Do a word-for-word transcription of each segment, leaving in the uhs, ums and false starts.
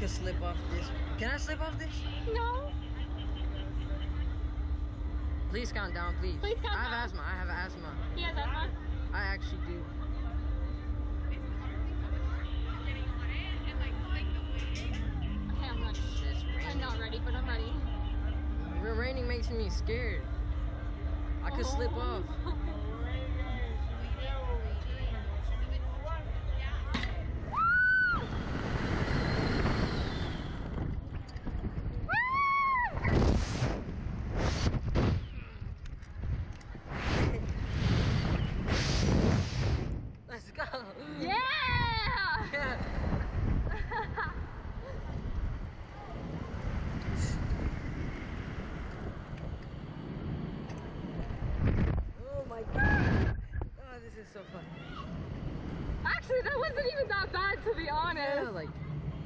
can slip off this. Can I slip off this? No. Please count down, please. Please count down. I have asthma. I have asthma. He has asthma? I actually do. Okay, I'm ready. I'm not ready, but I'm ready. The raining makes me scared. I could oh. slip off. This is so fun. Actually, that wasn't even that bad, to be honest. Yeah, like,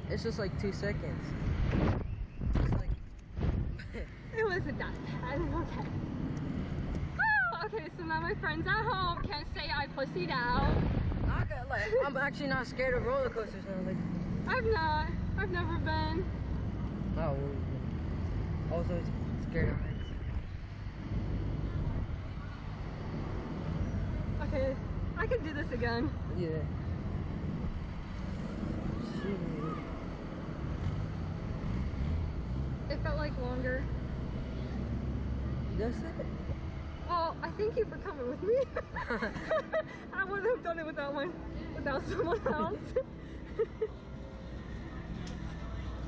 it's just like two seconds. Just like... it wasn't that bad. Okay. Oh, okay, so now my friends at home can't say I pussied out. I got, like, I'm actually not scared of roller coasters now. Like, I'm not. I've never been. Oh, also scared of heights. Okay, I can do this again. Yeah. Shoot. It felt like longer. That's it? Oh, I thank you for coming with me. I wouldn't have done it without one, without someone else.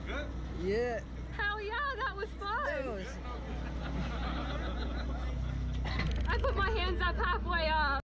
Good? Yeah. Hell yeah, that was fun. That was... I put my hands up halfway up.